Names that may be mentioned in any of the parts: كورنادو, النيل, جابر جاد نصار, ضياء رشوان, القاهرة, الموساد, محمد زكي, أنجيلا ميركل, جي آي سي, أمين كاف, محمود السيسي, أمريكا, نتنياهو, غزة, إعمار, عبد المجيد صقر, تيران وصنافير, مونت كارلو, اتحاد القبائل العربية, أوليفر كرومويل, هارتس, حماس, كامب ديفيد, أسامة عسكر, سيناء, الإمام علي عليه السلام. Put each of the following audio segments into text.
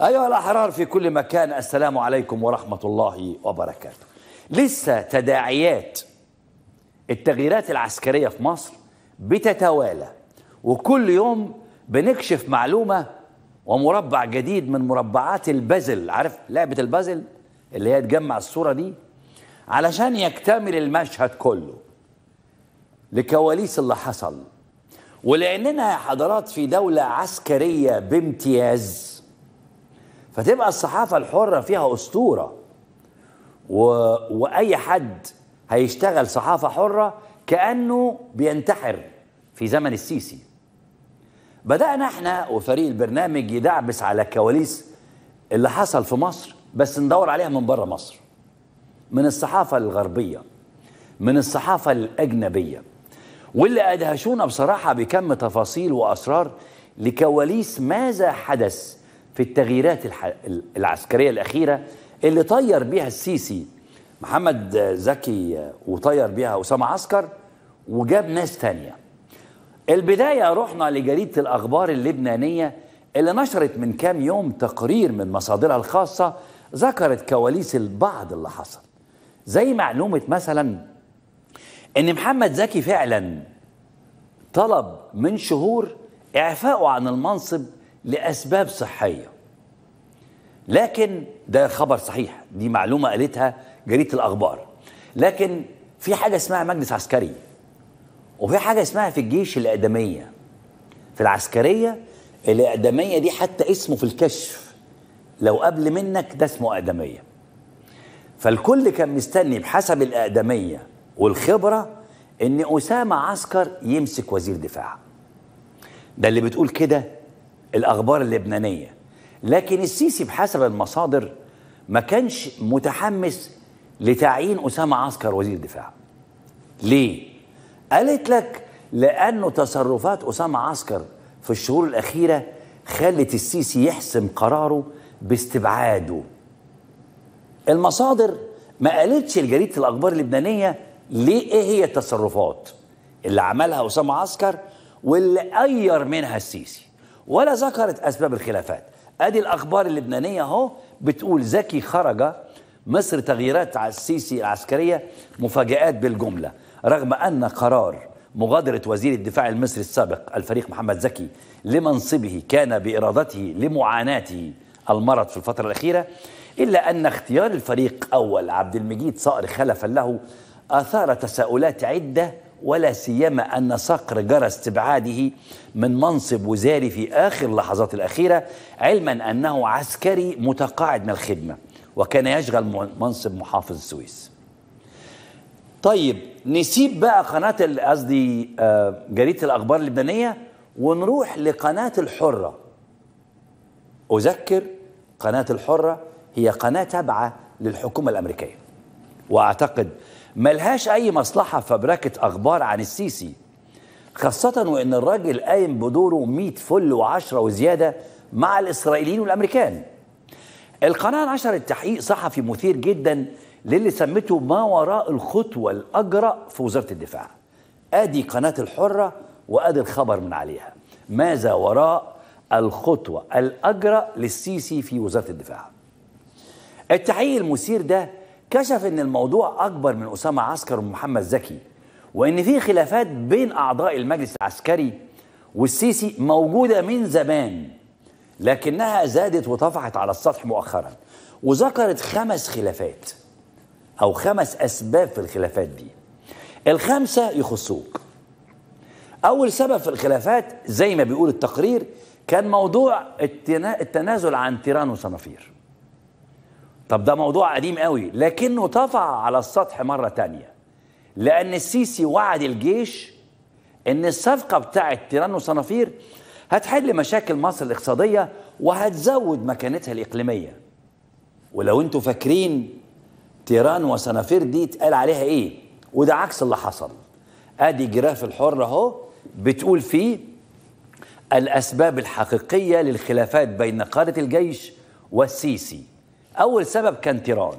أيها الأحرار في كل مكان، السلام عليكم ورحمة الله وبركاته. لسه تداعيات التغييرات العسكرية في مصر بتتوالى، وكل يوم بنكشف معلومة ومربع جديد من مربعات البازل. عارف لعبة البازل اللي هي تجمع الصورة دي علشان يكتمل المشهد كله لكواليس اللي حصل. ولأننا يا حضرات في دولة عسكرية بامتياز، فتبقى الصحافة الحرة فيها أسطورة، وأي حد هيشتغل صحافة حرة كأنه بينتحر في زمن السيسي. بدأنا احنا وفريق البرنامج يدعبس على الكواليس اللي حصل في مصر، بس ندور عليها من بره مصر، من الصحافة الغربية، من الصحافة الأجنبية، واللي أدهشونا بصراحة بكم تفاصيل وأسرار لكواليس ماذا حدث في التغييرات العسكرية الأخيرة اللي طير بيها السيسي محمد زكي، وطير بيها أسامة عسكر، وجاب ناس تانية. البداية رحنا لجريدة الأخبار اللبنانية اللي نشرت من كام يوم تقرير من مصادرها الخاصة ذكرت كواليس البعض اللي حصل، زي معلومة مثلا إن محمد زكي فعلا طلب من شهور إعفاؤه عن المنصب لأسباب صحية، لكن ده خبر صحيح، دي معلومة قالتها جريدة الأخبار. لكن في حاجة اسمها مجلس عسكري، وفي حاجة اسمها في الجيش الإعدامية. في العسكرية الإعدامية دي حتى اسمه في الكشف لو قبل منك ده اسمه إعدامية. فالكل كان مستني بحسب الإعدامية والخبرة إن أسامة عسكر يمسك وزير دفاع، ده اللي بتقول كده الأخبار اللبنانية. لكن السيسي بحسب المصادر ما كانش متحمس لتعيين أسامة عسكر وزير دفاع. ليه؟ قالت لك لأنه تصرفات أسامة عسكر في الشهور الأخيرة خلت السيسي يحسم قراره باستبعاده. المصادر ما قالتش لجريدة الأخبار اللبنانية ليه، إيه هي التصرفات اللي عملها أسامة عسكر واللي غير منها السيسي، ولا ذكرت أسباب الخلافات. أدي الأخبار اللبنانية أهو بتقول زكي خرج مصر تغييرات على السيسي العسكرية مفاجآت بالجملة، رغم أن قرار مغادرة وزير الدفاع المصري السابق الفريق محمد زكي لمنصبه كان بإرادته لمعاناته المرض في الفترة الأخيرة، إلا أن اختيار الفريق أول عبد المجيد صقر خلفا له أثار تساؤلات عدة، ولا سيما أن صقر جرى استبعاده من منصب وزاري في آخر لحظات الأخيرة، علما أنه عسكري متقاعد من الخدمة وكان يشغل منصب محافظ السويس. طيب نسيب بقى جريدة الأخبار اللبنانية ونروح لقناة الحرة. أذكر قناة الحرة هي قناة تابعة للحكومة الأمريكية، وأعتقد ملهاش أي مصلحة فبركة أخبار عن السيسي، خاصة وإن الراجل قايم بدوره 100 فل وعشرة وزيادة مع الإسرائيليين والأمريكان. القناة نشرت تحقيق صحفي مثير جدا للي سمته ما وراء الخطوة الأجرأ في وزارة الدفاع. أدي قناة الحرة وأدي الخبر من عليها، ماذا وراء الخطوة الأجرأ للسيسي في وزارة الدفاع. التحقيق المثير ده كشف إن الموضوع أكبر من أسامة عسكر ومحمد زكي، وإن في خلافات بين أعضاء المجلس العسكري والسيسي موجودة من زمان، لكنها زادت وطفحت على السطح مؤخرا. وذكرت 5 خلافات أو 5 أسباب في الخلافات دي، ال5 يخصوك. أول سبب في الخلافات زي ما بيقول التقرير كان موضوع التنازل عن تيران وصنافير. طب ده موضوع قديم قوي، لكنه طفى على السطح مرة تانية، لأن السيسي وعد الجيش إن الصفقة بتاعة تيران وصنافير هتحل مشاكل مصر الاقتصادية وهتزود مكانتها الإقليمية. ولو أنتوا فاكرين تيران وصنافير دي اتقال عليها إيه، وده عكس اللي حصل. أدي جراف الحرة أهو بتقول فيه الأسباب الحقيقية للخلافات بين قادة الجيش والسيسي. أول سبب كان تيران.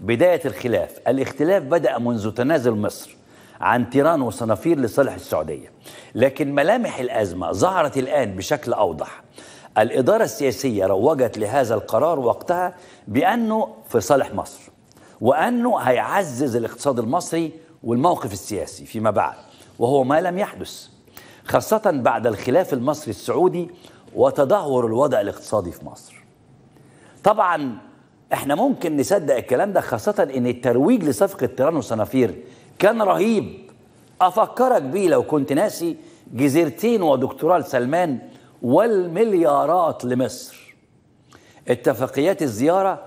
بداية الخلاف، الاختلاف بدأ منذ تنازل مصر عن تيران وصنافير لصالح السعودية، لكن ملامح الأزمة ظهرت الآن بشكل أوضح. الإدارة السياسية روجت لهذا القرار وقتها بأنه في صالح مصر، وأنه هيعزز الاقتصاد المصري والموقف السياسي فيما بعد، وهو ما لم يحدث، خاصة بعد الخلاف المصري السعودي وتدهور الوضع الاقتصادي في مصر. طبعا احنا ممكن نصدق الكلام ده، خاصة ان الترويج لصفقة تيران وصنافير كان رهيب. افكرك بيه لو كنت ناسي، جزيرتين ودكتوراه لسلمان والمليارات لمصر. اتفاقيات الزيارة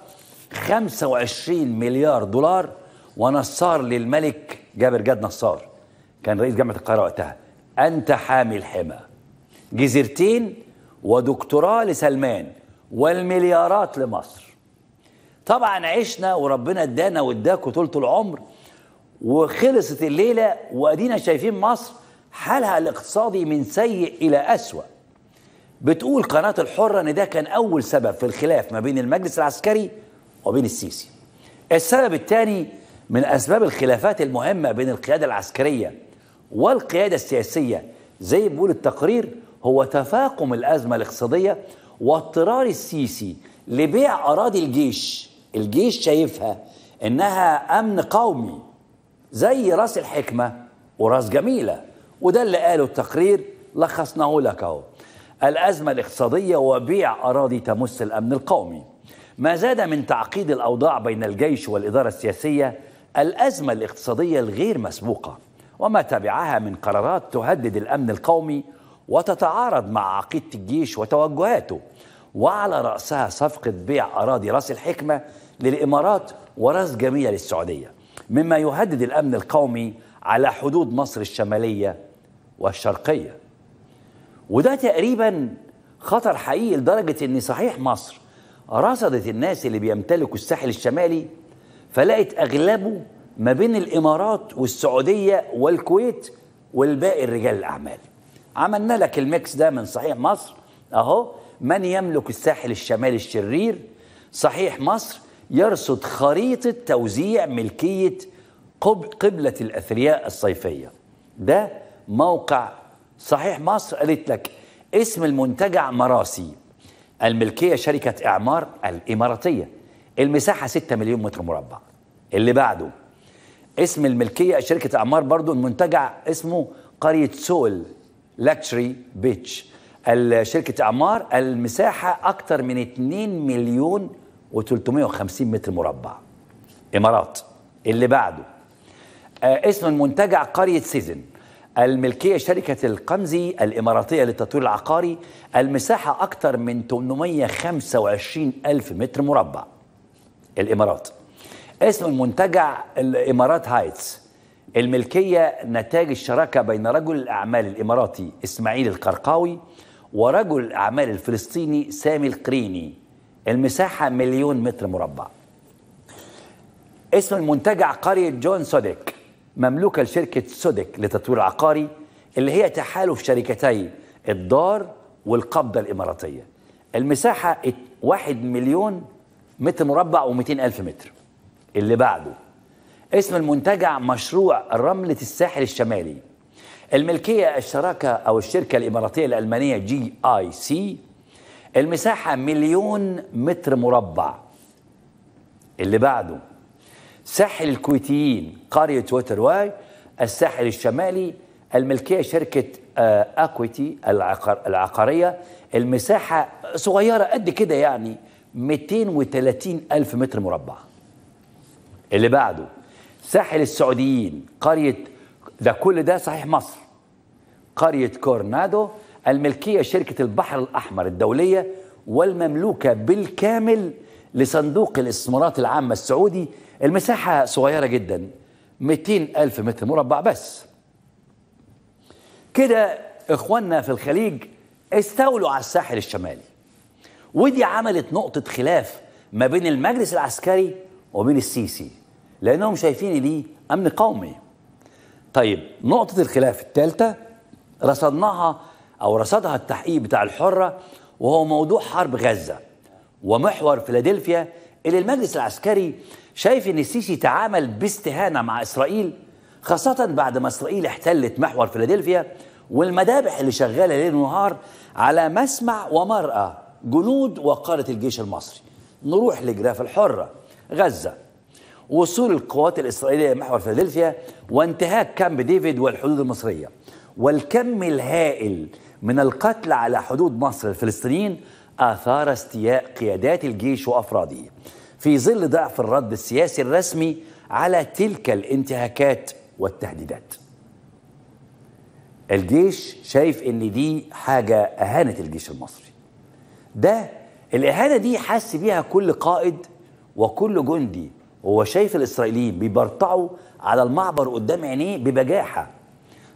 25 مليار دولار، ونصار للملك جابر جاد نصار كان رئيس جامعة القاهرة وقتها، أنت حامي الحمى. جزيرتين ودكتوراه لسلمان والمليارات لمصر. طبعا عشنا وربنا ادانا واداكوا طول العمر، وخلصت الليلة وادينا شايفين مصر حالها الاقتصادي من سيء إلى أسوأ. بتقول قناة الحرة إن ده كان أول سبب في الخلاف ما بين المجلس العسكري وبين السيسي. السبب الثاني من أسباب الخلافات المهمة بين القيادة العسكرية والقيادة السياسية زي بيقول التقرير هو تفاقم الأزمة الاقتصادية واضطرار السيسي لبيع أراضي الجيش. الجيش شايفها إنها أمن قومي زي راس الحكمة وراس جميلة، وده اللي قاله التقرير، لخصناه لك اهو. الأزمة الاقتصادية وبيع أراضي تمس الأمن القومي. ما زاد من تعقيد الأوضاع بين الجيش والإدارة السياسية الأزمة الاقتصادية الغير مسبوقة وما تبعها من قرارات تهدد الأمن القومي وتتعارض مع عقيدة الجيش وتوجهاته، وعلى رأسها صفقة بيع أراضي رأس الحكمة للإمارات ورأس جميلة للسعودية، مما يهدد الأمن القومي على حدود مصر الشمالية والشرقية. وده تقريبا خطر حقيقي، لدرجة أن صحيح مصر رصدت الناس اللي بيمتلكوا الساحل الشمالي، فلقت أغلبه ما بين الإمارات والسعودية والكويت والباقي رجال الأعمال. عملنا لك الميكس ده من صحيح مصر أهو، من يملك الساحل الشمالي الشرير. صحيح مصر يرصد خريطة توزيع ملكية قبلة الأثرياء الصيفية، ده موقع صحيح مصر. قالت لك اسم المنتجع مراسي، الملكية شركة إعمار الإماراتية، المساحة 6 مليون متر مربع. اللي بعده اسم الملكية شركة إعمار برضو، المنتجع اسمه قرية سول لاكشري بيتش، شركة إعمار، المساحة أكتر من 2 مليون و350 متر مربع، إمارات. اللي بعده اسم المنتجع قرية سيزن، الملكية شركة القمزي الإماراتية للتطوير العقاري، المساحة أكثر من 825 ألف متر مربع، الإمارات. اسم المنتجع الإمارات هايتس، الملكية نتاج الشراكة بين رجل الأعمال الإماراتي إسماعيل القرقاوي ورجل الأعمال الفلسطيني سامي القريني، المساحة مليون متر مربع. اسم المنتجع قرية جون سوديك، مملوكة لشركة سودك لتطوير عقاري، اللي هي تحالف شركتي الدار والقبضة الإماراتية، المساحة 1 مليون متر مربع و200 ألف متر. اللي بعده اسم المنتجع مشروع رملة الساحل الشمالي، الملكية الشراكة أو الشركة الإماراتية الألمانية جي آي سي، المساحة مليون متر مربع. اللي بعده ساحل الكويتيين قرية ووترواي، الساحل الشمالي، الملكية شركة أكويتي العقارية، المساحة صغيرة قد كده يعني 230 ألف متر مربع. اللي بعده ساحل السعوديين قرية، ده كل ده صحيح مصر، قرية كورنادو، الملكية شركة البحر الأحمر الدولية والمملوكة بالكامل لصندوق الاستثمارات العامة السعودي، المساحة صغيرة جدا 200 ألف متر مربع بس. كده إخواننا في الخليج استولوا على الساحل الشمالي، ودي عملت نقطة خلاف ما بين المجلس العسكري وبين السيسي، لأنهم شايفين ليه أمن قومي. طيب نقطة الخلاف الثالثة رصدناها أو رصدها التحقيق بتاع الحرة، وهو موضوع حرب غزة ومحور فيلادلفيا، اللي المجلس العسكري شايف ان السيسي تعامل باستهانه مع اسرائيل، خاصه بعد ما اسرائيل احتلت محور فيلادلفيا والمذابح اللي شغالة ليل ونهار على مسمع ومرأى جنود وقادة الجيش المصري. نروح لجراف الحرة، غزة، وصول القوات الإسرائيلية محور فيلادلفيا وانتهاك كامب ديفيد والحدود المصرية، والكم الهائل من القتلى على حدود مصر الفلسطينيين آثار استياء قيادات الجيش وأفراده، في ظل ضعف الرد السياسي الرسمي على تلك الانتهاكات والتهديدات. الجيش شايف ان دي حاجة أهانت الجيش المصري. ده الإهانة دي حس بيها كل قائد وكل جندي وهو شايف الإسرائيليين بيبرطعوا على المعبر قدام عينيه ببجاحة.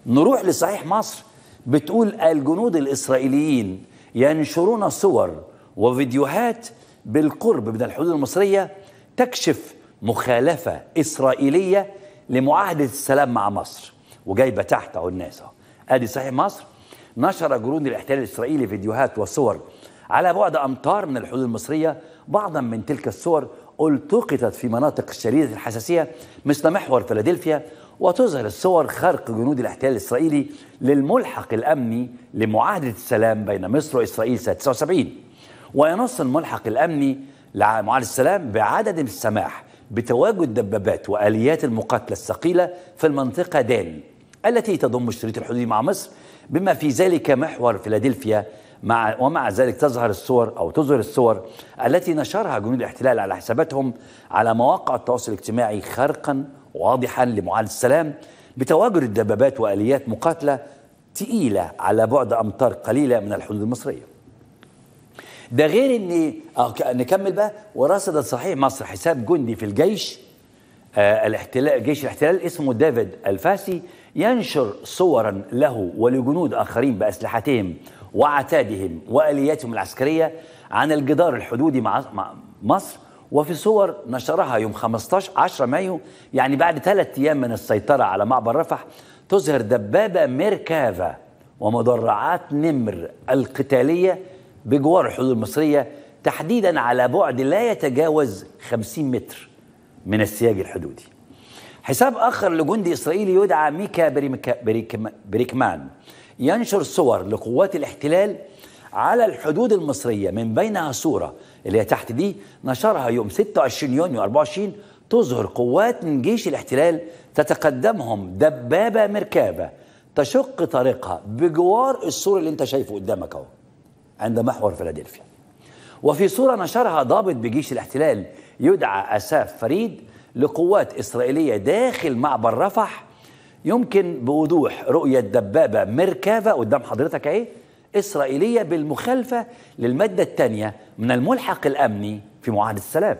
نروح لصحيح مصر بتقول الجنود الإسرائيليين ينشرون صور وفيديوهات بالقرب من الحدود المصرية تكشف مخالفة إسرائيلية لمعاهدة السلام مع مصر، وجايبة تحت أهو الناس أهو. أدي صحيح مصر، نشر جنود الاحتلال الإسرائيلي فيديوهات وصور على بعد أمتار من الحدود المصرية. بعضا من تلك الصور التقطت في مناطق الشديدة الحساسية مثل محور فيلادلفيا، وتظهر الصور خرق جنود الاحتلال الإسرائيلي للملحق الأمني لمعاهدة السلام بين مصر وإسرائيل سنة 79، وينص الملحق الأمني لمعاهدة السلام بعدد السماح بتواجد دبابات وآليات المقاتلة الثقيلة في المنطقة دان التي تضم الشريط الحدودي مع مصر بما في ذلك محور فيلادلفيا، ومع ذلك تظهر الصور التي نشرها جنود الاحتلال على حساباتهم على مواقع التواصل الاجتماعي خرقا واضحا لمعاهدة السلام بتواجد الدبابات وآليات مقاتلة تقيلة على بعد أمتار قليلة من الحدود المصرية. ده غير نكمل بقى. ورصد صحيح مصر حساب جندي في الجيش الاحتلال، جيش الاحتلال، اسمه ديفيد الفاسي، ينشر صورا له ولجنود آخرين بأسلحتهم وعتادهم وآلياتهم العسكرية عن الجدار الحدودي مع مصر، وفي صور نشرها يوم 10 مايو، يعني بعد 3 أيام من السيطرة على معبر رفح، تظهر دبابة ميركافا ومدرعات نمر القتالية بجوار الحدود المصرية، تحديدا على بعد لا يتجاوز 50 متر من السياج الحدودي. حساب آخر لجندي إسرائيلي يدعى ميكا بريكمان ينشر صور لقوات الاحتلال على الحدود المصرية، من بينها صورة اللي هي تحت دي نشرها يوم 26 يونيو 24، تظهر قوات من جيش الاحتلال تتقدمهم دبابة مركبة تشق طريقها بجوار الصورة اللي انت شايفه قدامك اهو عند محور فيلادلفيا. وفي صورة نشرها ضابط بجيش الاحتلال يدعى أساف فريد لقوات إسرائيلية داخل معبر رفح، يمكن بوضوح رؤية دبابة ميركافا قدام حضرتك اهي إسرائيلية بالمخالفة للمادة الثانية من الملحق الأمني في معاهدة السلام.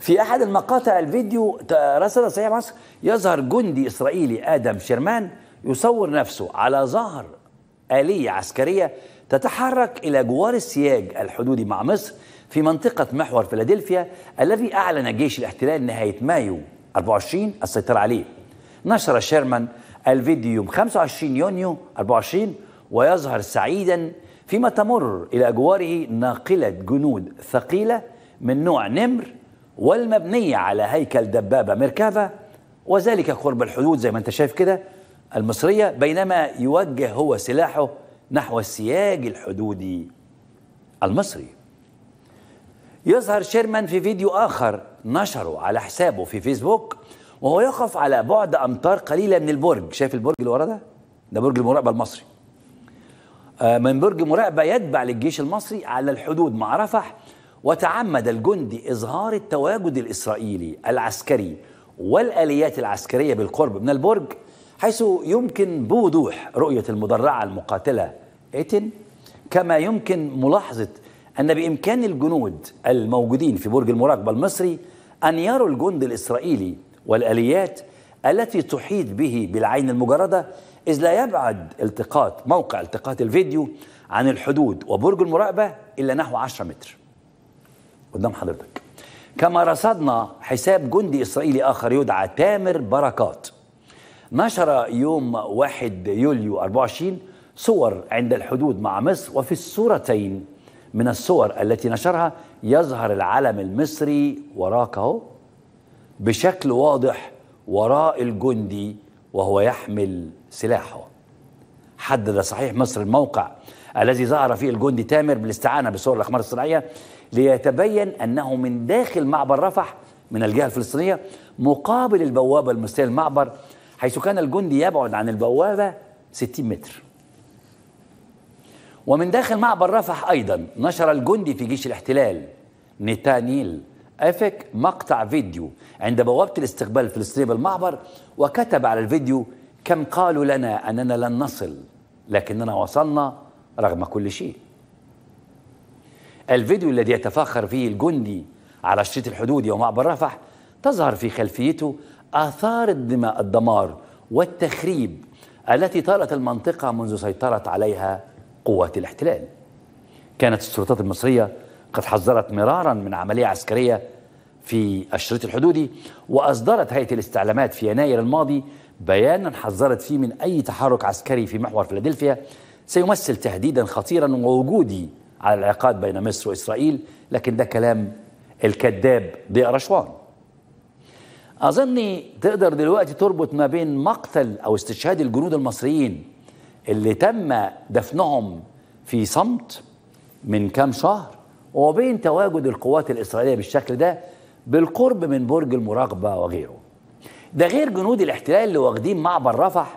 في أحد المقاطع الفيديو رصد صحيح مصر يظهر جندي إسرائيلي آدم شيرمان يصور نفسه على ظهر آلية عسكرية تتحرك إلى جوار السياج الحدودي مع مصر في منطقة محور فيلادلفيا الذي أعلن جيش الاحتلال نهاية مايو 24 السيطرة عليه. نشر شيرمان الفيديو يوم 25 يونيو 24، ويظهر سعيدا فيما تمر إلى جواره ناقلة جنود ثقيلة من نوع نمر والمبنية على هيكل دبابة ميركافا، وذلك قرب الحدود زي ما انت شايف كده المصرية، بينما يوجه هو سلاحه نحو السياج الحدودي المصري. يظهر شيرمان في فيديو آخر نشره على حسابه في فيسبوك وهو يقف على بعد أمتار قليلة من البرج، شايف البرج اللي ورا ده؟ ده برج المراقبة المصري. من برج مراقبة يتبع للجيش المصري على الحدود مع رفح، وتعمد الجندي إظهار التواجد الإسرائيلي العسكري والآليات العسكرية بالقرب من البرج، حيث يمكن بوضوح رؤية المدرعة المقاتلة إيتن، كما يمكن ملاحظة أن بإمكان الجنود الموجودين في برج المراقبة المصري أن يروا الجند الإسرائيلي والآليات التي تحيط به بالعين المجردة، إذ لا يبعد موقع التقاط الفيديو عن الحدود وبرج المراقبة إلا نحو 10 متر قدام حضرتك. كما رصدنا حساب جندي إسرائيلي آخر يدعى تامر بركات، نشر يوم 1 يوليو 24 صور عند الحدود مع مصر، وفي الصورتين من الصور التي نشرها يظهر العلم المصري وراك اهو بشكل واضح وراء الجندي وهو يحمل سلاحه. حدد صحيح مصر الموقع الذي ظهر فيه الجندي تامر بالاستعانة بصور الأخمار الصناعية ليتبين أنه من داخل معبر رفح من الجهة الفلسطينية مقابل البوابة المسية المعبر، حيث كان الجندي يبعد عن البوابة 60 متر. ومن داخل معبر رفح أيضا نشر الجندي في جيش الاحتلال نتانيل أفك مقطع فيديو عند بوابة الاستقبال الفلسطيني بالمعبر، وكتب على الفيديو: كم قالوا لنا أننا لن نصل لكننا وصلنا رغم كل شيء. الفيديو الذي يتفاخر فيه الجندي على الشريط الحدودي ومعبر رفح تظهر في خلفيته آثار الدمار والتخريب التي طالت المنطقة منذ سيطرت عليها قوات الاحتلال. كانت السلطات المصرية قد حذرت مرارا من عملية عسكرية في الشريط الحدودي، وأصدرت هيئة الاستعلامات في يناير الماضي بيانا حذرت فيه من أي تحرك عسكري في محور فيلادلفيا سيمثل تهديدا خطيرا ووجودي على العلاقات بين مصر وإسرائيل، لكن ده كلام الكذاب ضياء رشوان. أظني تقدر دلوقتي تربط ما بين مقتل أو استشهاد الجنود المصريين اللي تم دفنهم في صمت من كام شهر وبين تواجد القوات الإسرائيلية بالشكل ده بالقرب من برج المراقبة وغيره. ده غير جنود الاحتلال اللي واخدين معبر رفح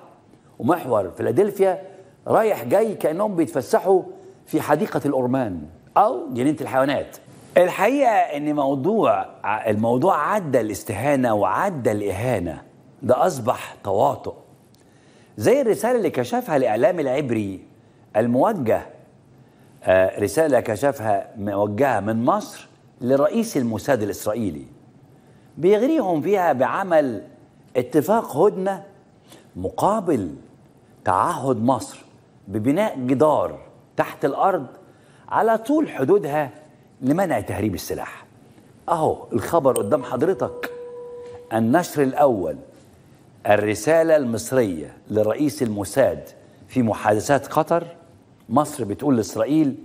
ومحور فيلادلفيا رايح جاي كأنهم بيتفسحوا في حديقة الأورمان أو جنينة الحيوانات. الحقيقة إن الموضوع عدى الاستهانة وعدى الإهانة، ده أصبح تواطؤ، زي الرسالة اللي كشفها الإعلام العبري الموجه، رسالة كشفها موجهة من مصر لرئيس الموساد الإسرائيلي بيغريهم فيها بعمل اتفاق هدنة مقابل تعهد مصر ببناء جدار تحت الأرض على طول حدودها لمنع تهريب السلاح. أهو الخبر قدام حضرتك، النشر الأول: الرسالة المصرية لرئيس الموساد في محادثات قطر، مصر بتقول لإسرائيل: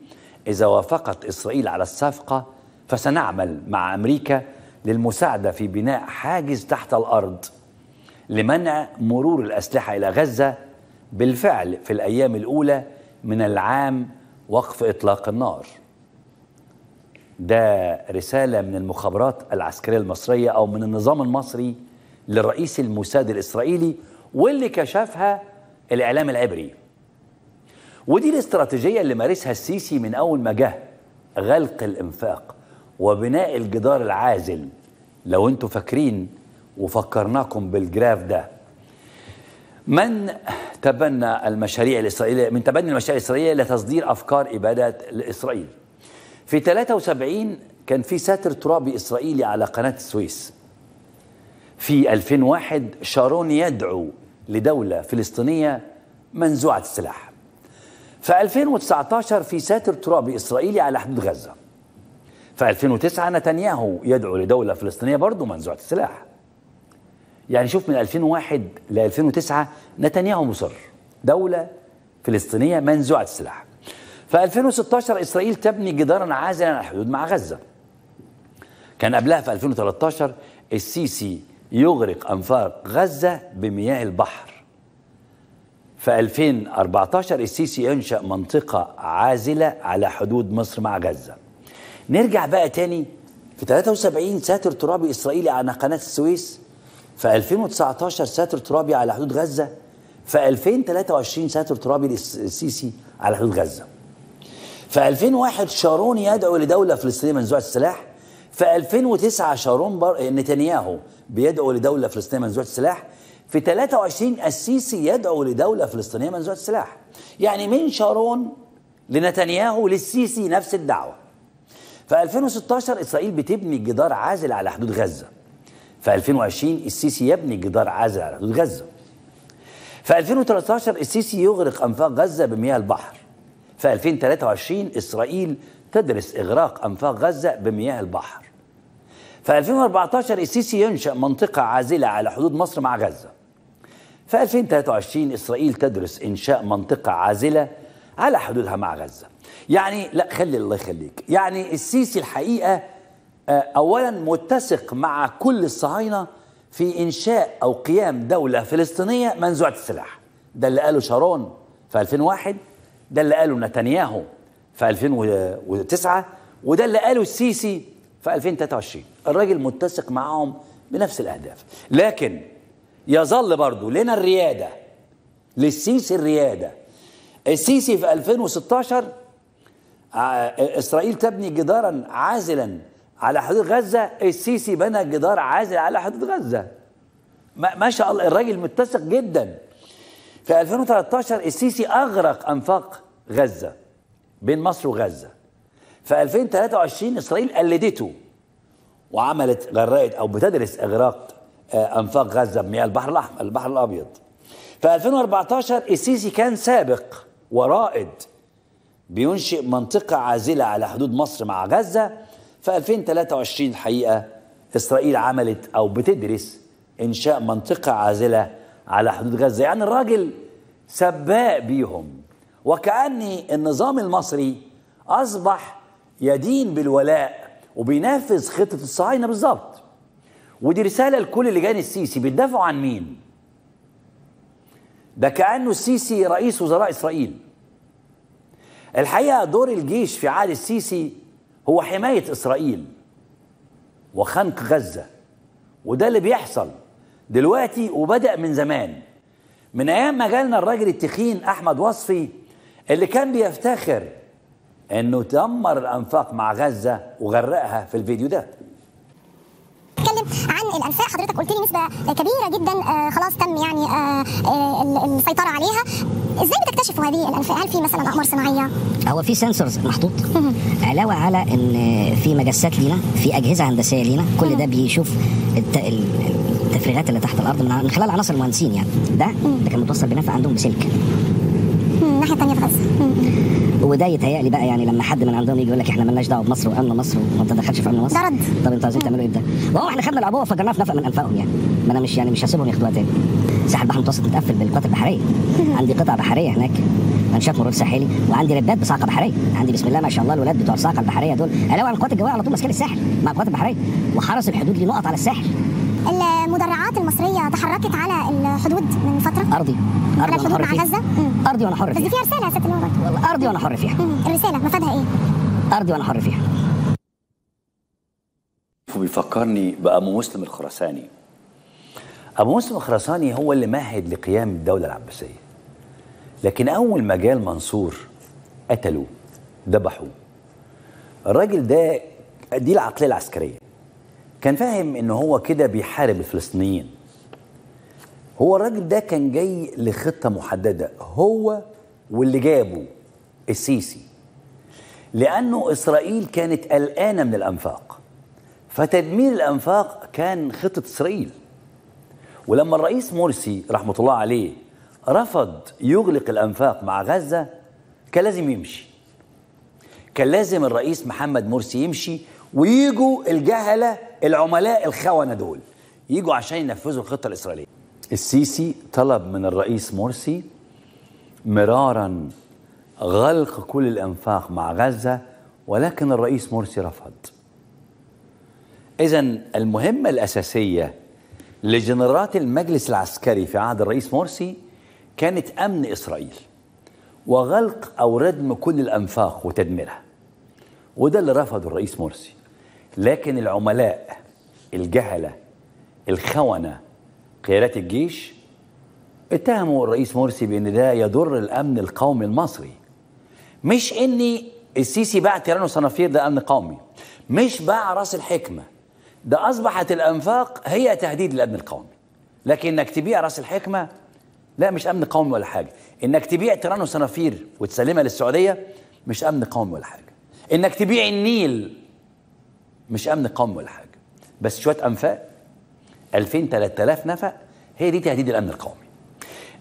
إذا وافقت إسرائيل على الصفقة فسنعمل مع أمريكا للمساعدة في بناء حاجز تحت الأرض لمنع مرور الأسلحة إلى غزة. بالفعل في الأيام الأولى من العام وقف إطلاق النار. ده رسالة من المخابرات العسكرية المصرية أو من النظام المصري للرئيس الموساد الإسرائيلي، واللي كشفها الإعلام العبري. ودي الاستراتيجية اللي مارسها السيسي من أول ما جه: غلق الإنفاق وبناء الجدار العازل. لو انتوا فاكرين وفكرناكم بالجراف ده، من تبنى المشاريع الإسرائيلية، من تبني المشاريع الإسرائيلية لتصدير أفكار إبادة لإسرائيل. في 73 كان في ساتر ترابي إسرائيلي على قناة السويس. في 2001 شارون يدعو لدولة فلسطينية منزوعة السلاح. في 2019 في ساتر ترابي إسرائيلي على حدود غزة. في 2009 نتنياهو يدعو لدولة فلسطينية برضو منزوعة السلاح. يعني شوف، من 2001 ل 2009 نتنياهو مصر دولة فلسطينية منزوعة السلاح. في 2016 إسرائيل تبني جدارا عازلا على الحدود مع غزة. كان قبلها في 2013 السيسي يغرق أنفاق غزة بمياه البحر. في 2014 السيسي ينشأ منطقة عازلة على حدود مصر مع غزة. نرجع بقى تاني في 73 ساتر ترابي إسرائيلي على قناة السويس. في 2019 ساتر ترابي على حدود غزة. في 2023 ساتر ترابي السيسي على حدود غزة. في 2001 شارون يدعو لدولة فلسطينية منزوعة السلاح. في 2009 نتنياهو بيدعو لدولة فلسطينية منزوعة السلاح. في 23 السيسي يدعو لدولة فلسطينية منزوعة السلاح. يعني من شارون لنتنياهو للسيسي نفس الدعوة. في 2016 إسرائيل بتبني جدار عازل على حدود غزة. في 2020 السيسي يبني جدار عازل على حدود غزة. في 2013 السيسي يغرق أنفاق غزة بمياه البحر. في 2023 إسرائيل تدرس إغراق أنفاق غزة بمياه البحر. في 2014 السيسي ينشأ منطقة عازلة على حدود مصر مع غزة. في 2023 إسرائيل تدرس إنشاء منطقة عازلة على حدودها مع غزة. يعني لا، خلي الله يخليك، يعني السيسي الحقيقة أولا متسق مع كل الصهاينة في إنشاء أو قيام دولة فلسطينية منزوعة السلاح. ده اللي قاله شارون في 2001، ده اللي قاله نتنياهو في 2009، وده اللي قاله السيسي في 2023. الراجل متسق معهم بنفس الأهداف، لكن يظل برضو لنا الريادة للسيسي. الريادة السيسي في 2016 إسرائيل تبني جدارا عازلا على حدود غزة، السيسي بنى جدار عازل على حدود غزة. ما شاء الله الراجل متسق جدا. في 2013 السيسي أغرق أنفاق غزة بين مصر وغزة. في 2023 إسرائيل قلدته وعملت غرقت أو بتدرس إغراق أنفاق غزة بمياه البحر الأحمر البحر الأبيض. في 2014 السيسي كان سابق ورائد بينشئ منطقة عازلة على حدود مصر مع غزة. في 2023 الحقيقة إسرائيل عملت أو بتدرس إنشاء منطقة عازلة على حدود غزة. يعني الراجل سباق بيهم، وكأن النظام المصري أصبح يدين بالولاء وبينفذ خطة الصهاينة بالظبط. ودي رسالة لكل لجان السيسي، بيدافعوا عن مين؟ ده كأنه السيسي رئيس وزراء إسرائيل. الحقيقة دور الجيش في عهد السيسي هو حماية إسرائيل وخنق غزة، وده اللي بيحصل دلوقتي وبدأ من زمان، من أيام ما جالنا الراجل التخين أحمد وصفي اللي كان بيفتخر إنه دمر الأنفاق مع غزة وغرقها في الفيديو ده. عن الانفاق حضرتك قلت لي نسبه كبيره جدا خلاص تم يعني السيطره عليها، ازاي بتكتشفوا هذه الانفاق؟ هل في مثلا اقمار صناعيه؟ هو في سنسورز محطوط علاوه على ان في مجسات لينا، في اجهزه هندسيه لينا، كل ده بيشوف التفريغات اللي تحت الارض من خلال عناصر المهندسين. يعني ده كان متوصل بنفق عندهم بسلك الناحيه الثانيه في غزه، وده يتهيألي بقى يعني لما حد من عندهم يجي يقول لك احنا مالناش دعوه بمصر وامن مصر وما تدخلش في امن مصر، طب انتوا عايزين تعملوا ايه بده؟ وهو احنا خدنا العبوه وفجرناها في نفق من انفاقهم. يعني ما انا مش هسيبهم ياخدوها تاني. ساحل البحر المتوسط متقفل بالقوات البحريه، عندي قطع بحريه هناك، انشاء مرور ساحلي، وعندي ربات بصاعقه بحريه، عندي بسم الله ما شاء الله الولاد بتوع الصاعقه البحريه دول علاوه عن القوات الجويه على طول ماسكين الساحل مع القوات البحريه وحرس الحدود ليه نقط على الساحل. المدرعات المصريه تحركت على الحدود من فتره، ارضي وانا حر فيها. غزه ارضي وانا حر فيها، بس فيها رساله يا ست نورك. والله ارضي وانا حر فيها. الرساله مفادها ايه؟ ارضي وانا حر فيها. بيفكرني بابو مسلم الخراساني. ابو مسلم الخراساني هو اللي مهد لقيام الدوله العباسيه، لكن اول ما جاء المنصور قتلوه، ذبحوه. الراجل ده دي العقليه العسكريه، كان فاهم ان هو كده بيحارب الفلسطينيين. هو الراجل ده كان جاي لخطه محدده، هو واللي جابه السيسي، لانه اسرائيل كانت قلقانه من الانفاق، فتدمير الانفاق كان خطه اسرائيل. ولما الرئيس مرسي رحمه الله عليه رفض يغلق الانفاق مع غزه، كان لازم يمشي، كان لازم الرئيس محمد مرسي يمشي، ويجوا الجهله العملاء الخونه دول يجوا عشان ينفذوا الخطه الاسرائيليه. السيسي طلب من الرئيس مرسي مرارا غلق كل الانفاق مع غزه، ولكن الرئيس مرسي رفض. اذن المهمه الاساسيه لجنرالات المجلس العسكري في عهد الرئيس مرسي كانت امن اسرائيل وغلق او ردم كل الانفاق وتدميرها، وده اللي رفضه الرئيس مرسي. لكن العملاء الجهلة الخونة قيادات الجيش اتهموا الرئيس مرسي بأن ده يضر الأمن القومي المصري، مش أن السيسي باع تيران وصنافير ده أمن قومي، مش باع رأس الحكمة، ده أصبحت الأنفاق هي تهديد للأمن القومي. لكن إنك تبيع رأس الحكمة لا، مش أمن قومي ولا حاجة. إنك تبيع تيران وصنافير وتسلمها للسعودية مش أمن قومي ولا حاجة. إنك تبيع النيل مش أمن قومي ولا حاجة، بس شوية أنفاق 2000-3000 نفق هي دي تهديد الأمن القومي.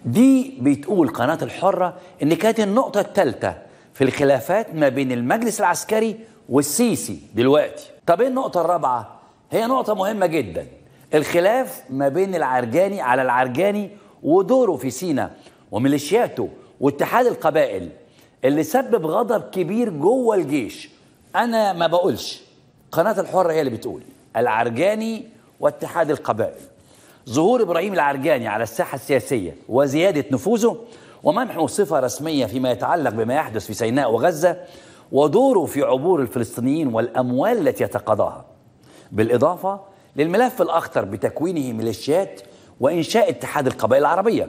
دي بتقول قناة الحرة إن كانت النقطة الثالثة في الخلافات ما بين المجلس العسكري والسيسي دلوقتي. طب إيه النقطة الرابعة؟ هي نقطة مهمة جدا، الخلاف ما بين العرجاني على العرجاني ودوره في سيناء وميليشياته واتحاد القبائل اللي سبب غضب كبير جوه الجيش. أنا ما بقولش، قناة الحرة هي اللي بتقول. العرجاني واتحاد القبائل، ظهور إبراهيم العرجاني على الساحة السياسية وزيادة نفوذه ومنحه صفة رسمية فيما يتعلق بما يحدث في سيناء وغزة ودوره في عبور الفلسطينيين والأموال التي يتقاضاها، بالإضافة للملف الأخطر بتكوينه ميليشيات وإنشاء اتحاد القبائل العربية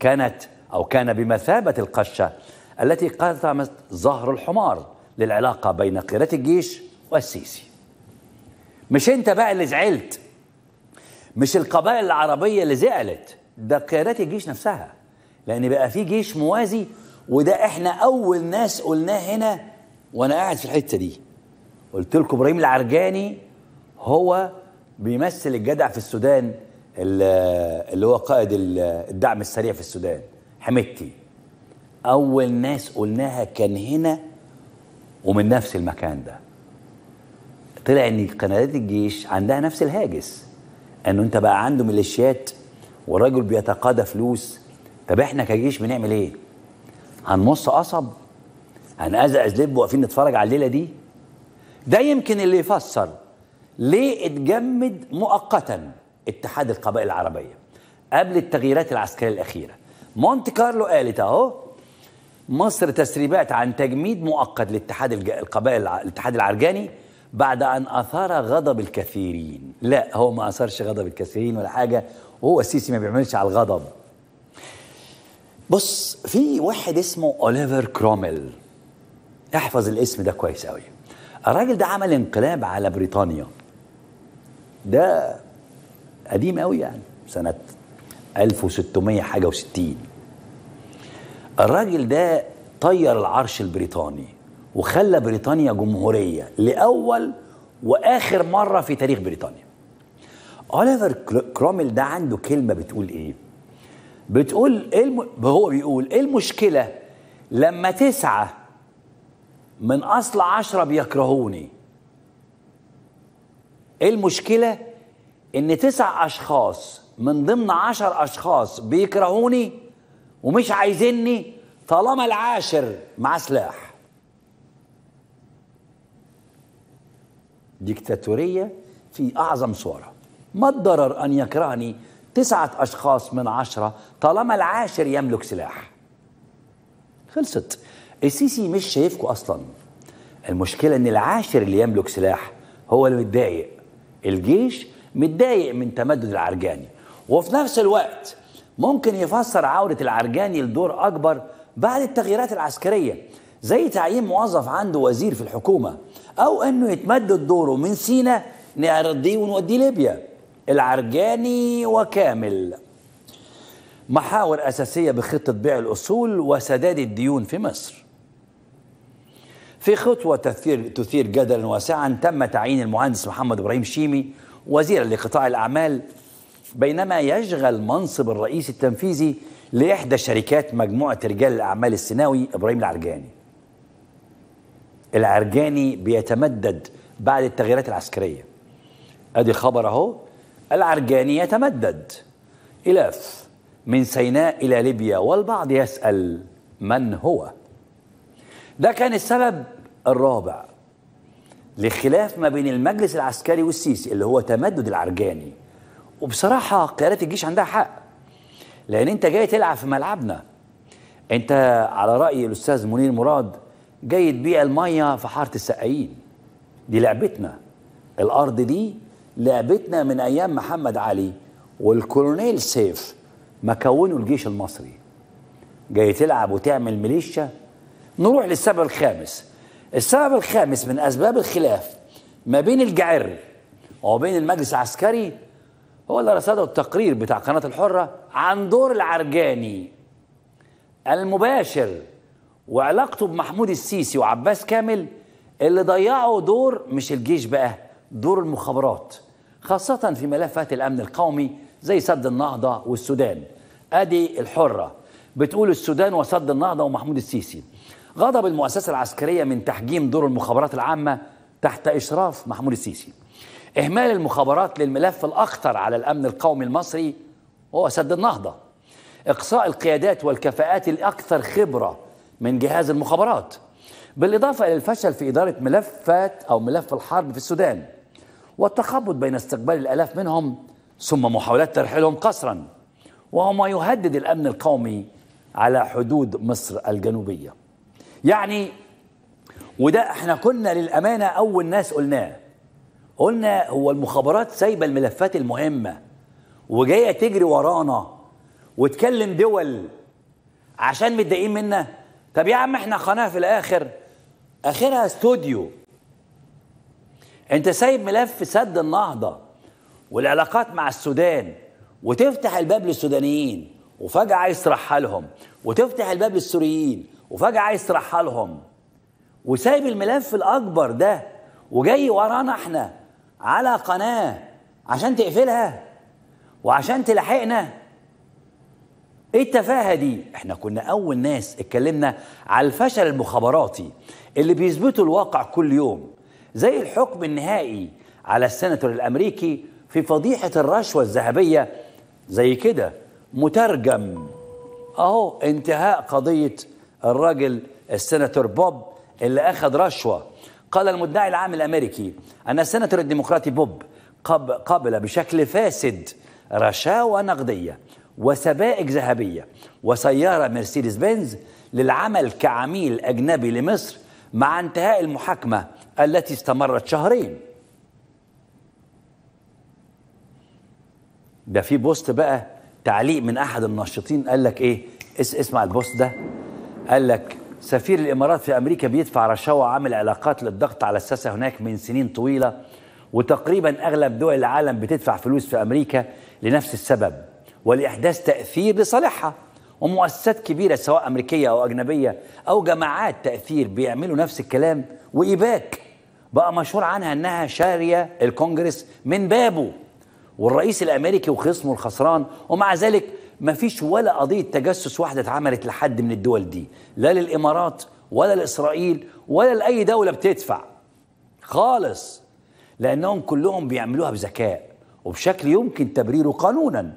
كان بمثابة القشة التي قطعت ظهر الحمار للعلاقة بين قيادة الجيش والسيسي. مش انت بقى اللي زعلت، مش القبائل العربية اللي زعلت، ده قيادات الجيش نفسها، لأن بقى في جيش موازي، وده احنا أول ناس قلناه هنا وأنا قاعد في الحتة دي. قلت لكم إبراهيم العرجاني هو بيمثل الجدع في السودان، اللي هو قائد الدعم السريع في السودان حمدتي، أول ناس قلناها كان هنا ومن نفس المكان ده. طلع إن قنادات الجيش عندها نفس الهاجس، أنه أنت بقى عنده ميليشيات والراجل بيتقاضى فلوس، طب إحنا كجيش بنعمل إيه؟ هنمص قصب؟ هنأزأز لب واقفين نتفرج على الليلة دي؟ ده يمكن اللي يفسر ليه اتجمد مؤقتا اتحاد القبائل العربية قبل التغييرات العسكرية الأخيرة. مونت كارلو قالت أهو، مصر تسريبات عن تجميد مؤقت لاتحاد القبائل الاتحاد العرجاني بعد أن أثار غضب الكثيرين. لا، هو ما أثارش غضب الكثيرين ولا حاجة، وهو السيسي ما بيعملش على الغضب. بص، في واحد اسمه أوليفر كرومويل، احفظ الاسم ده كويس قوي. الراجل ده عمل انقلاب على بريطانيا، ده قديم قوي يعني، سنة 1660. الراجل ده طير العرش البريطاني وخلى بريطانيا جمهورية لأول وآخر مرة في تاريخ بريطانيا. أوليفر كرومويل ده عنده كلمة بتقول إيه؟ هو بيقول إيه المشكلة لما 9 من أصل 10 بيكرهوني؟ إيه المشكلة إن 9 أشخاص من ضمن 10 أشخاص بيكرهوني ومش عايزيني، طالما 10 مع سلاح؟ ديكتاتورية في أعظم صورها. ما الضرر أن يكرهني 9 أشخاص من 10 طالما 10 يملك سلاح؟ خلصت. السيسي مش شايفكم أصلا، المشكلة أن 10 اللي يملك سلاح هو اللي متضايق. الجيش متضايق من تمدد العرجاني، وفي نفس الوقت ممكن يفسر عودة العرجاني لدور أكبر بعد التغييرات العسكرية، زي تعيين موظف عنده وزير في الحكومة، أو أنه يتمدد دوره من سيناء نعرضيه ونوديه ليبيا. العرجاني وكامل محاور أساسية بخطة بيع الأصول وسداد الديون في مصر. في خطوة تثير جدلا واسعا، تم تعيين المهندس محمد إبراهيم شيمي وزيرا لقطاع الأعمال، بينما يشغل منصب الرئيس التنفيذي لإحدى شركات مجموعة رجال الأعمال السيناوي إبراهيم العرجاني. العرجاني بيتمدد بعد التغييرات العسكرية، أدي خبر أهو، العرجاني يتمدد. إلاف من سيناء إلى ليبيا، والبعض يسأل من هو؟ ده كان السبب الرابع لخلاف ما بين المجلس العسكري والسيسي، اللي هو تمدد العرجاني. وبصراحة قيادات الجيش عندها حق، لأن أنت جاي تلعب في ملعبنا. أنت على رأي الأستاذ منير مراد جاي تبيع المية في حارة السقايين، دي لعبتنا، الأرض دي لعبتنا من أيام محمد علي والكولونيل سيف ما كونوا الجيش المصري. جاي تلعب وتعمل ميليشيا. نروح للسبب الخامس. السبب الخامس من أسباب الخلاف ما بين الجعر وبين المجلس العسكري هو اللي رصده التقرير بتاع قناة الحرة عن دور العرجاني المباشر وعلاقته بمحمود السيسي وعباس كامل، اللي ضيعوا دور، مش الجيش بقى، دور المخابرات، خاصة في ملفات الأمن القومي زي سد النهضة والسودان. أدي الحرة بتقول السودان وسد النهضة ومحمود السيسي. غضب المؤسسة العسكرية من تحجيم دور المخابرات العامة تحت إشراف محمود السيسي. إهمال المخابرات للملف الأخطر على الأمن القومي المصري وهو سد النهضة. إقصاء القيادات والكفاءات الأكثر خبرة من جهاز المخابرات، بالإضافة إلى الفشل في إدارة ملف الحرب في السودان، والتخبط بين استقبال الآلاف منهم ثم محاولات ترحيلهم قسرا، وهو ما يهدد الأمن القومي على حدود مصر الجنوبية. يعني وده احنا كنا للأمانة أول ناس قلنا هو المخابرات سايبة الملفات المهمة وجاية تجري ورانا وتكلم دول عشان متضايقين منا. طب يا عم احنا قناة في الآخر آخرها استوديو. انت سايب ملف سد النهضة والعلاقات مع السودان وتفتح الباب للسودانيين وفجأة عايز ترحلهم لهم، وتفتح الباب للسوريين وفجأة عايز ترحلهم لهم، وسايب الملف الأكبر ده وجاي ورانا احنا على قناة عشان تقفلها وعشان تلحقنا. ايه التفاهة دي؟ احنا كنا أول ناس اتكلمنا على الفشل المخابراتي اللي بيثبته الواقع كل يوم، زي الحكم النهائي على السيناتور الأمريكي في فضيحة الرشوة الذهبية، زي كده مترجم اهو انتهاء قضية الراجل السيناتور بوب اللي أخذ رشوة. قال المدعي العام الأمريكي أن السيناتور الديمقراطي بوب قبل بشكل فاسد رشاوى نقدية وسبائك ذهبية وسيارة مرسيدس بنز للعمل كعميل أجنبي لمصر مع انتهاء المحاكمة التي استمرت شهرين. ده في بوست بقى تعليق من أحد الناشطين قال لك إيه؟ اسمع البوست ده. قال لك سفير الإمارات في أمريكا بيدفع رشاوى عامل علاقات للضغط على الساسة هناك من سنين طويلة، وتقريبا أغلب دول العالم بتدفع فلوس في أمريكا لنفس السبب ولإحداث تأثير لصالحها، ومؤسسات كبيرة سواء أمريكية أو أجنبية أو جماعات تأثير بيعملوا نفس الكلام. وإيباك بقى مشهور عنها أنها شارية الكونجرس من بابه والرئيس الأمريكي وخصمه الخسران، ومع ذلك مفيش ولا قضية تجسس واحدة اتعملت لحد من الدول دي، لا للإمارات ولا لإسرائيل ولا لأي دولة بتدفع خالص، لأنهم كلهم بيعملوها بذكاء وبشكل يمكن تبريره قانونا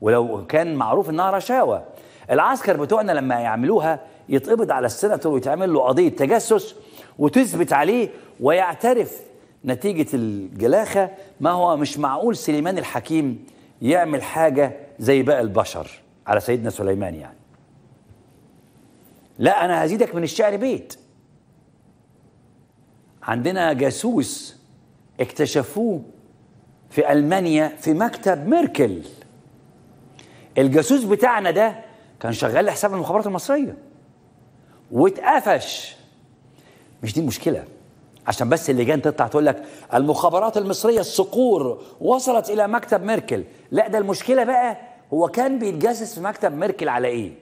ولو كان معروف إنها رشاوى. العسكر بتوعنا لما يعملوها يتقبض على السيناتور ويتعمل له قضية تجسس وتثبت عليه ويعترف نتيجة الجلاخة. ما هو مش معقول سليمان الحكيم يعمل حاجة زي باقي البشر على سيدنا سليمان. يعني لا أنا هزيدك من الشعر بيت. عندنا جاسوس اكتشفوه في ألمانيا في مكتب ميركل. الجاسوس بتاعنا ده كان شغال لحساب المخابرات المصرية واتقفش. مش دي المشكلة، عشان بس اللجان تطلع تقول لك المخابرات المصرية الصقور وصلت إلى مكتب ميركل. لا، ده المشكلة بقى هو كان بيتجسس في مكتب ميركل على إيه؟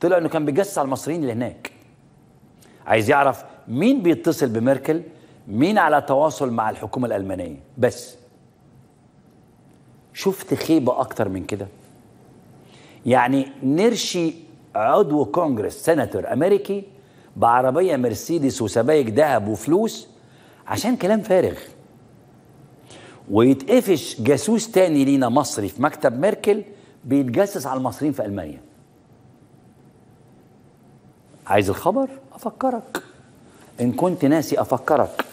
طلع إنه كان بيتجسس على المصريين اللي هناك. عايز يعرف مين بيتصل بميركل، مين على تواصل مع الحكومة الألمانية. بس شفت خيبة أكتر من كده؟ يعني نرشي عضو كونجرس سيناتور أمريكي بعربية مرسيدس وسبايك ذهب وفلوس عشان كلام فارغ، ويتقفش جاسوس تاني لينا مصري في مكتب ميركل بيتجسس على المصريين في ألمانيا. عايز الخبر؟ أفكرك إن كنت ناسي، أفكرك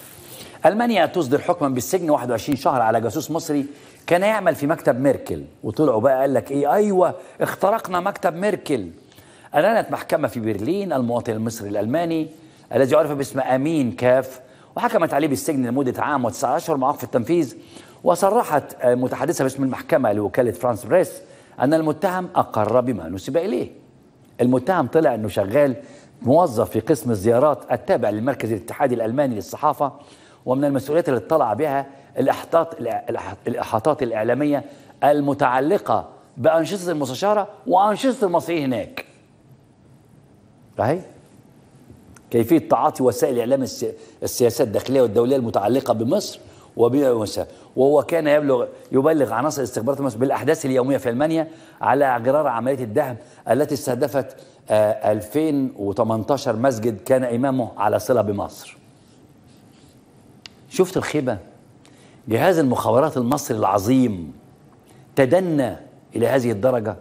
ألمانيا تصدر حكما بالسجن 21 شهر على جاسوس مصري كان يعمل في مكتب ميركل. وطلعوا بقى قال لك إيه؟ أيوة اخترقنا مكتب ميركل. أعلنت محكمة في برلين المواطن المصري الألماني الذي عرف باسم أمين كاف وحكمت عليه بالسجن لمدة عام وتسعة أشهر مع وقف التنفيذ. وصرحت متحدثة باسم المحكمة لوكالة فرانس بريس أن المتهم أقر بما نسب إليه. المتهم طلع أنه شغال موظف في قسم الزيارات التابع للمركز الاتحادي الألماني للصحافة، ومن المسؤوليات اللي اطلع بها الإحاطات الإعلامية المتعلقة بأنشطة المستشارة وأنشطة المصريين هناك. كيفية تعاطي وسائل إعلام السياسات الداخلية والدولية المتعلقة بمصر وهو كان يبلغ عناصر استخبارات مصر بالأحداث اليومية في ألمانيا على غرار عملية الدهم التي استهدفت 2018 مسجد كان إمامه على صلة بمصر. شفت الخيبة؟ جهاز المخابرات المصري العظيم تدنى إلى هذه الدرجة،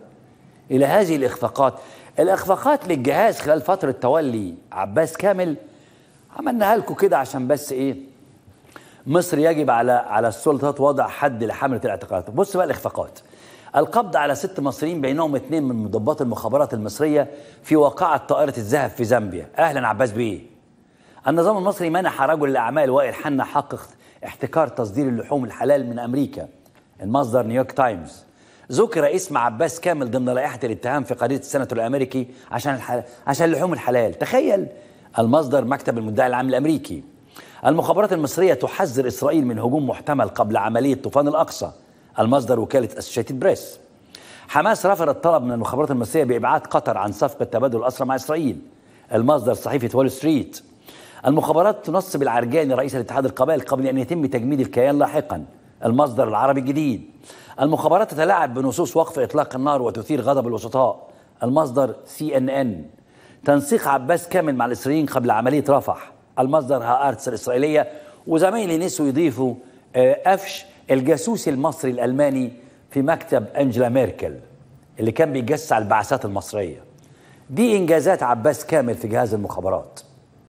إلى هذه الإخفاقات. الإخفاقات للجهاز خلال فترة تولي عباس كامل عملناها لكم كده عشان بس إيه؟ مصر يجب على السلطات وضع حد لحملة الاعتقالات. بص بقى الإخفاقات. القبض على 6 مصريين بينهم 2 من مضباط المخابرات المصرية في واقعة طائرة الذهب في زامبيا. أهلا عباس بيه. النظام المصري منح رجل الأعمال وائل حنا حق احتكار تصدير اللحوم الحلال من أمريكا. المصدر نيويورك تايمز. ذكر اسم عباس كامل ضمن لائحة الاتهام في قضية السناتور الأمريكي عشان اللحوم الحلال. تخيل. المصدر مكتب المدعي العام الأمريكي. المخابرات المصرية تحذر إسرائيل من هجوم محتمل قبل عملية طوفان الأقصى. المصدر وكالة أسوشيتد بريس. حماس رفض الطلب من المخابرات المصرية بإبعاد قطر عن صفقة تبادل الأسرى مع إسرائيل. المصدر صحيفة وول ستريت. المخابرات تنصب العرجاني رئيس الاتحاد القبائل قبل أن يتم تجميد الكيان لاحقا. المصدر العربي الجديد. المخابرات تتلاعب بنصوص وقف إطلاق النار وتثير غضب الوسطاء. المصدر CNN. تنسيق عباس كامل مع الإسرائيليين قبل عملية رفح. المصدر هارتس الإسرائيلية. وزمايلي نسوا يضيفوا قفش الجاسوس المصري الألماني في مكتب أنجيلا ميركل اللي كان بيجسس على البعثات المصرية. دي إنجازات عباس كامل في جهاز المخابرات.